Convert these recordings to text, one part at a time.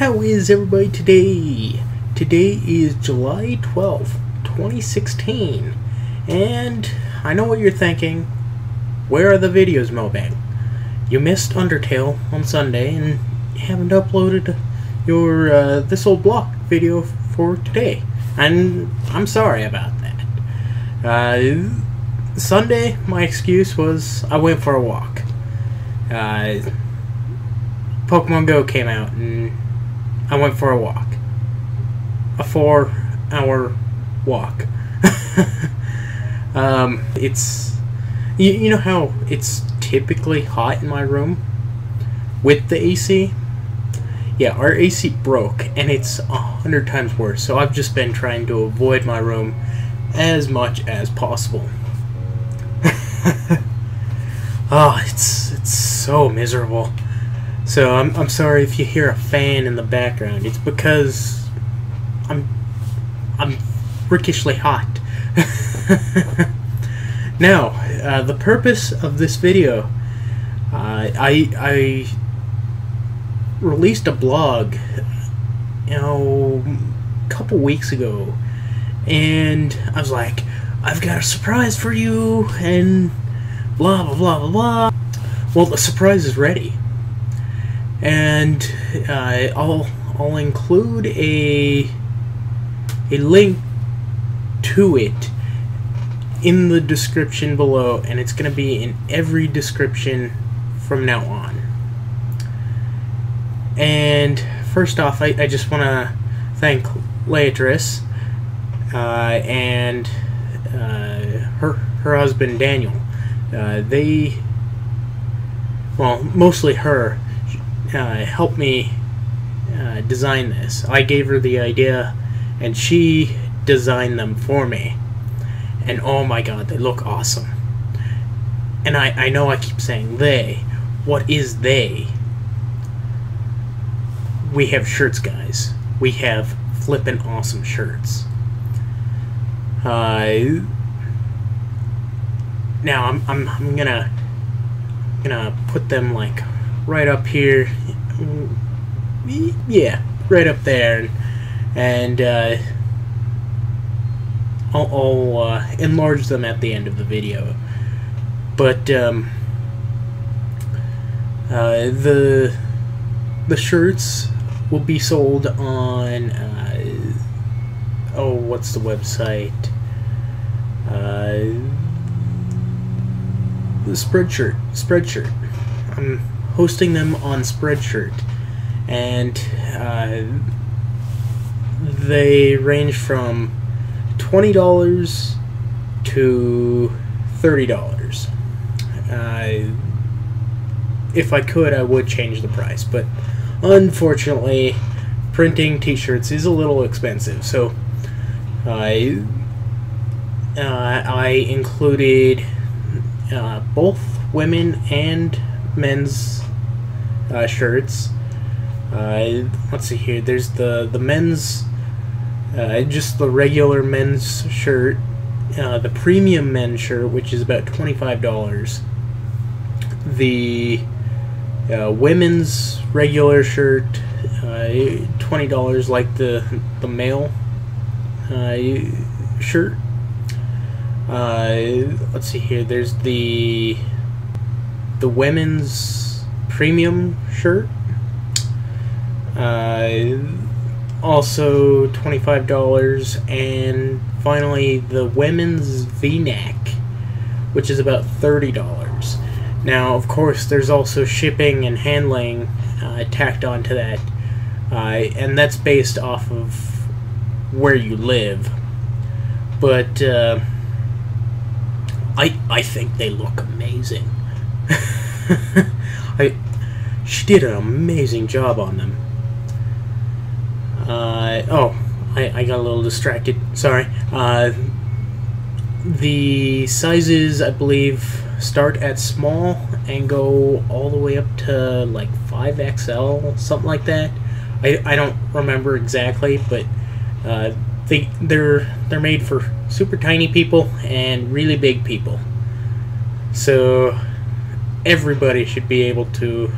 How is everybody today? Today is July 12th, 2016. And I know what you're thinking. Where are the videos, Mobinng? You missed Undertale on Sunday and haven't uploaded your This Old Block video for today. And I'm sorry about that. Sunday, my excuse was I went for a walk. Pokemon Go came out and I went for a walk. A 4-hour walk. It's... You know how it's typically hot in my room? With the AC? Yeah, our AC broke and it's 100 times worse, so I've just been trying to avoid my room as much as possible. Oh, it's so miserable. So I'm sorry if you hear a fan in the background. It's because I'm freakishly hot. Now, the purpose of this video, I released a blog, a couple weeks ago, and I was like, I've got a surprise for you, and blah blah blah blah blah. Well, the surprise is ready. And I'll include a link to it in the description below, and it's going to be in every description from now on. And first off, I just want to thank Laetrice and her husband Daniel. Well, mostly her. Helped me design this. I gave her the idea and she designed them for me, and oh my god, they look awesome. And I know I keep saying they. What is they? We have shirts, guys. We have flippin' awesome shirts. Now I'm gonna put them like right up here, yeah, right up there, and I'll enlarge them at the end of the video. But the shirts will be sold on what's the website? The Spreadshirt. I'm hosting them on Spreadshirt, and they range from $20 to $30. If I could, I would change the price, but unfortunately printing t-shirts is a little expensive, so I included both women and men's shirts. Let's see here. There's the men's, just the regular men's shirt, the premium men's shirt, which is about $25. The women's regular shirt, $20, like the male shirt. Let's see here. There's the women's premium shirt, also $25, and finally the women's v-neck, which is about $30. Now, of course, there's also shipping and handling tacked onto that, and that's based off of where you live. But I think they look amazing. She did an amazing job on them. I got a little distracted. Sorry. The sizes, I believe, start at small and go all the way up to like 5XL, something like that. I don't remember exactly, but they're made for super tiny people and really big people. So everybody should be able to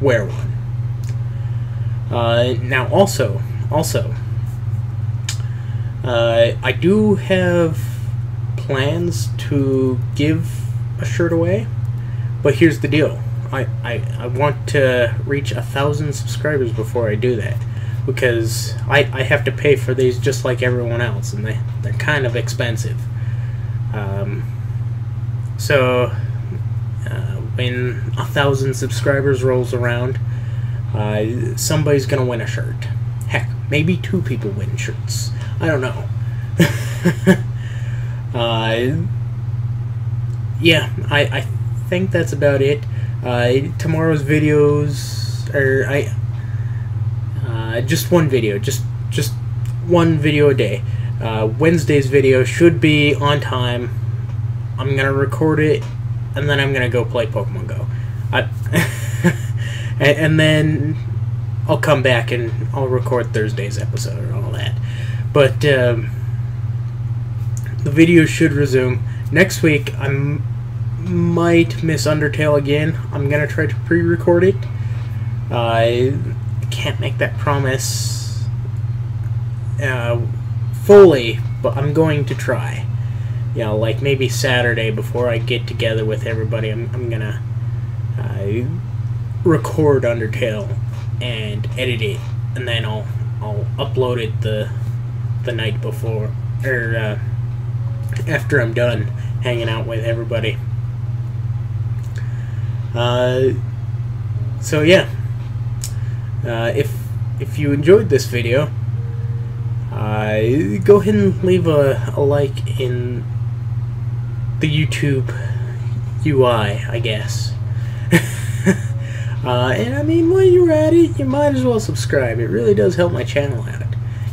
wear one. Now also, I do have plans to give a shirt away, but here's the deal. I want to reach 1,000 subscribers before I do that, because I have to pay for these just like everyone else, and they're kind of expensive. So when 1,000 subscribers rolls around, somebody's gonna win a shirt. Heck, maybe 2 people win shirts. I don't know. Yeah, I think that's about it. Tomorrow's videos are just one video a day. Wednesday's video should be on time. I'm gonna record it, and then I'm gonna go play Pokemon Go. And then I'll come back and I'll record Thursday's episode and all that. But the video should resume next week. I might miss Undertale again. I'm gonna try to pre-record it. I can't make that promise fully, but I'm going to try. You know, like maybe Saturday before I get together with everybody, I'm gonna record Undertale and edit it, and then I'll upload it the night before, or after I'm done hanging out with everybody. So yeah, if you enjoyed this video, go ahead and leave a like in the YouTube UI, I guess. And I mean, while you're at it, you might as well subscribe. It really does help my channel out.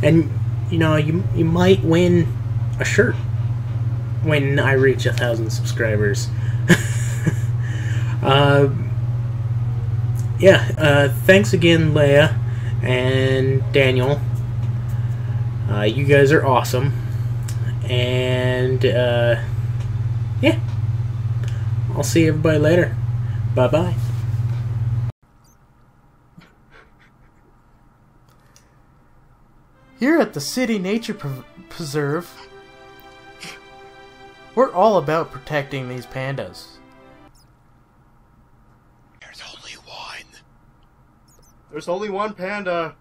And you know, you might win a shirt when I reach 1,000 subscribers. Yeah, thanks again, Leia and Daniel. You guys are awesome, and yeah, I'll see everybody later. Bye-bye. Here at the City Nature Preserve, we're all about protecting these pandas. There's only one! There's only one panda!